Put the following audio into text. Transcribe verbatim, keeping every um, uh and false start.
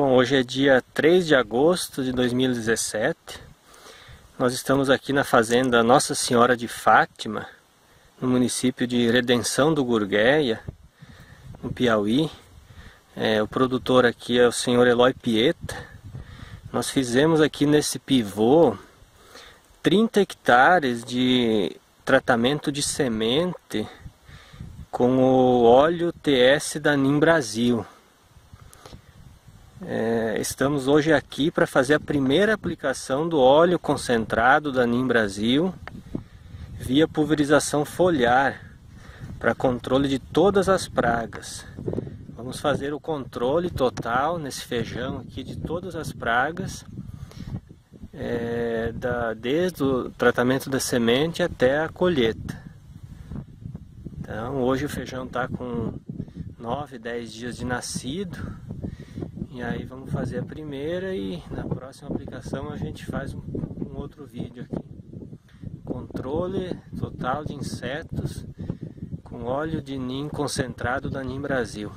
Bom, hoje é dia três de agosto de dois mil e dezessete. Nós estamos aqui na fazenda Nossa Senhora de Fátima, no município de Redenção do Gurgueia, no Piauí. É, o produtor aqui é o senhor Elói Piet. Nós fizemos aqui nesse pivô trinta hectares de tratamento de semente com o óleo T S da Nim Brasil. É, estamos hoje aqui para fazer a primeira aplicação do óleo concentrado da Nim Brasil via pulverização foliar para controle de todas as pragas. Vamos fazer o controle total nesse feijão aqui de todas as pragas, é, da, desde o tratamento da semente até a colheita. Então hoje o feijão está com nove, dez dias de nascido. E aí vamos fazer a primeira e na próxima aplicação a gente faz um, um outro vídeo aqui. Controle total de insetos com óleo de Nim concentrado da Nim Brasil.